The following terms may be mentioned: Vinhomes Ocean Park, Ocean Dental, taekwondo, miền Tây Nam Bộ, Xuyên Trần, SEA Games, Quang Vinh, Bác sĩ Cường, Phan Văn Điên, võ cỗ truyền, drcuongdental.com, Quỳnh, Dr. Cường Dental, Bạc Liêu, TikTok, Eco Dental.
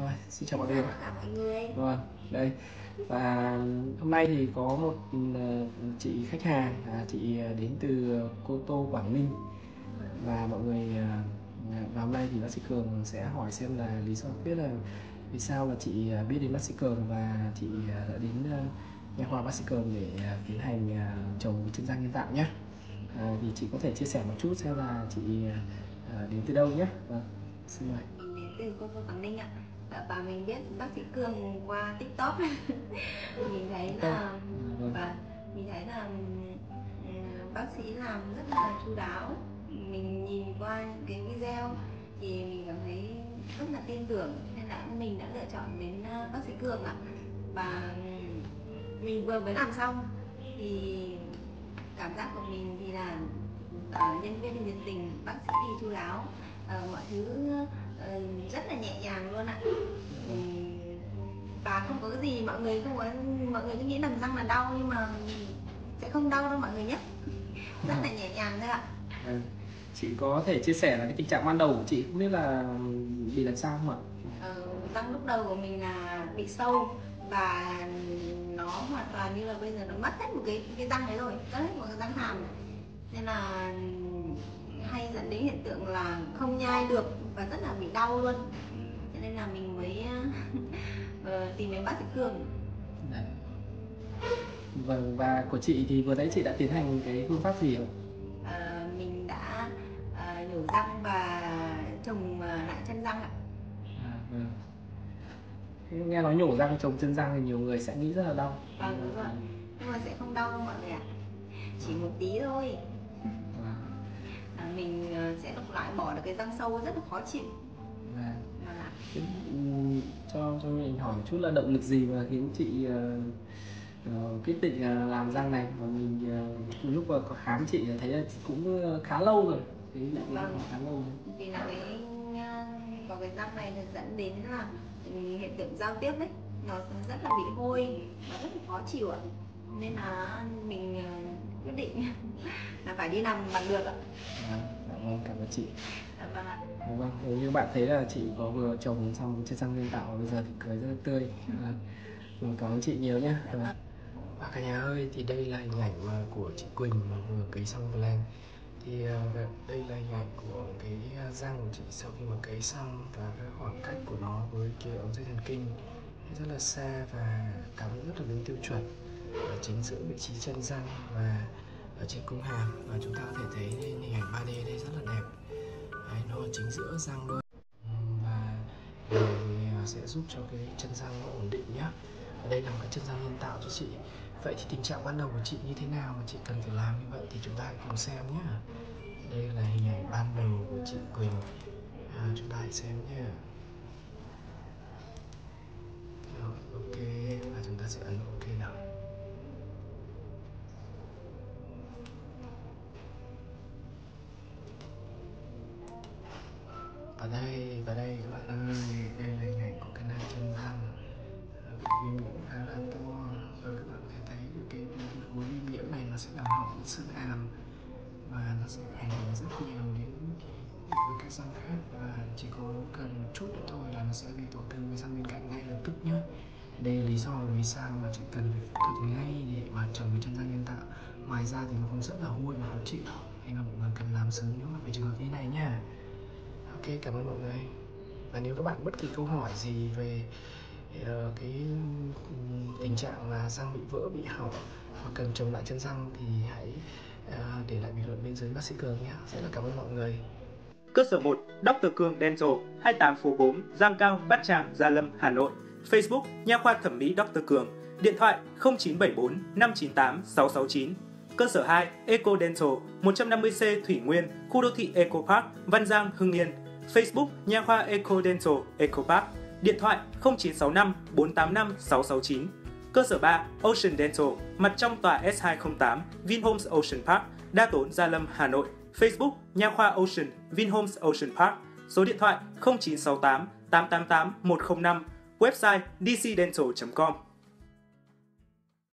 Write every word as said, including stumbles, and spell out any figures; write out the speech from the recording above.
Rồi, xin chào mọi người. Rồi, đây. Và hôm nay thì có một chị khách hàng, chị đến từ Cô Tô, Quảng Ninh. Và mọi người, và hôm nay thì bác sĩ Cường sẽ hỏi xem là lý do biết là vì sao là chị biết đến bác sĩ Cường và chị đã đến nha khoa bác sĩ Cường để tiến hành trồng chân răng nhân tạo nhé. À, thì chị có thể chia sẻ một chút xem là chị đến từ đâu nhé. Vâng, xin mời. Từ Cô Tô, Quảng Ninh ạ. Và mình biết bác sĩ Cường qua TikTok. Mình thấy là và mình thấy là bác sĩ làm rất là chu đáo. Mình nhìn qua những cái video thì mình cảm thấy rất là tin tưởng nên là mình đã lựa chọn đến bác sĩ Cường ạ. Và mình vừa mới làm xong thì cảm giác của mình thì là nhân viên nhiệt tình, bác sĩ chu đáo, mọi thứ Ừ, rất là nhẹ nhàng luôn ạ. Ừ, và không có gì, mọi người không có, mọi người cứ nghĩ làm răng là đau nhưng mà sẽ không đau đâu mọi người nhé. Rất là nhẹ nhàng thôi ạ. À, chị có thể chia sẻ là cái tình trạng ban đầu của chị không biết là bị làm sao không ạ? Ừ, răng lúc đầu của mình là bị sâu và nó hoàn toàn như là bây giờ nó mất hết một cái cái răng đấy rồi, mất hết một cái răng hàm nên là hay dẫn đến hiện tượng là không nhai được và rất là bị đau luôn. Cho nên là mình mới tìm đến bác sĩ Cường. Vâng, và của chị thì vừa nãy chị đã tiến hành cái phương pháp gì ạ? À, mình đã à, nhổ răng và trồng lại chân răng ạ. À, vâng. Nghe nói nhổ răng, trồng chân răng thì nhiều người sẽ nghĩ rất là đau. Vâng, đúng rồi. Nhưng mà sẽ không đau đâu mọi người ạ. Chỉ một tí thôi. Mình sẽ lọc loại bỏ được cái răng sâu rất là khó chịu. À, à. Cho cho mình hỏi một chút là động lực gì mà khiến chị uh, quyết định làm răng này? Và mình uh, lúc mà có khám chị thấy là cũng khá lâu rồi. Thế vâng. Khá lâu rồi. Vì là cái có cái răng này nó dẫn đến là hiện tượng giao tiếp đấy, nó rất là bị hôi và rất là khó chịu ạ. Nên là mình quyết định là phải đi làm bằng được ạ. À, cảm ơn chị. À, vâng ạ. Vâng, nếu như bạn thấy là chị có vừa trồng xong chiếc răng nhân tạo bây giờ thì cười rất là tươi. À, cảm ơn chị nhiều nhé. À, và cả nhà ơi, thì đây là hình ảnh mà của chị Quỳnh mà vừa cấy xong plan. Thì đây là hình ảnh của cái răng của chị sau khi mà cấy xong và cái khoảng cách của nó với cái ống dây thần kinh rất là xa và cắm rất là đúng tiêu chuẩn ở chính giữa vị trí chân răng và ở trên cung hàm, và chúng ta có thể thấy hình ảnh ba D đây rất là đẹp. Đấy, nó ở chính giữa răng luôn và sẽ giúp cho cái chân răng nó ổn định nhé. Ở đây là một cái chân răng nhân tạo cho chị. Vậy thì tình trạng ban đầu của chị như thế nào mà chị cần phải làm như vậy thì chúng ta hãy cùng xem nhé. Đây là hình ảnh ban đầu của chị Quỳnh. À, chúng ta hãy xem nhé. Rồi, ok, và chúng ta sẽ ấn ok nào. Và đây, và đây các bạn ơi, đây là hình ảnh của cái nang chân răng. Cái viêm nhiễm khá là to. Rồi các bạn có thể thấy cái khối viêm nhiễm này nó sẽ làm hỏng sữa hàm và nó sẽ ảnh hưởng rất nhiều đến với các răng khác, và chỉ có cần một chút nữa thôi là nó sẽ gây tổn thương với răng bên cạnh ngay lập tức nhé. Đây là lý do vì sao mà chị cần phải phẫu thuật ngay để mà trồng cái chân răng nhân tạo. Ngoài ra thì nó cũng rất là hôi và khó chịu, nên là mọi người cần làm sớm nếu mà về trường hợp như này nhá. Ok, cảm ơn mọi người. Và nếu các bạn bất kỳ câu hỏi gì về uh, cái tình trạng là răng bị vỡ, bị hỏng hoặc cần trồng lại chân răng thì hãy uh, để lại bình luận bên dưới bác sĩ Cường nhé. Rất là cảm ơn mọi người. Cơ sở một Doctor Cường Dental, hai mươi tám phố bốn, Giang Cao, Bát Tràng, Gia Lâm, Hà Nội. Facebook Nha khoa thẩm mỹ Doctor Cường. Điện thoại không chín bảy bốn năm chín tám sáu sáu chín. Cơ sở hai, Eco Dental, một trăm năm mươi C Thủy Nguyên, khu đô thị Eco Park, Văn Giang, Hưng Yên. Facebook Nha khoa Eco Dental, Eco Park. Điện thoại không chín sáu năm bốn tám năm sáu sáu chín. Cơ sở ba, Ocean Dental, mặt trong tòa S hai không tám, Vinhomes Ocean Park, Đa Tốn, Gia Lâm, Hà Nội. Facebook Nha khoa Ocean, Vinhomes Ocean Park. Số điện thoại không chín sáu tám tám tám tám một không năm. Website d c dental chấm com.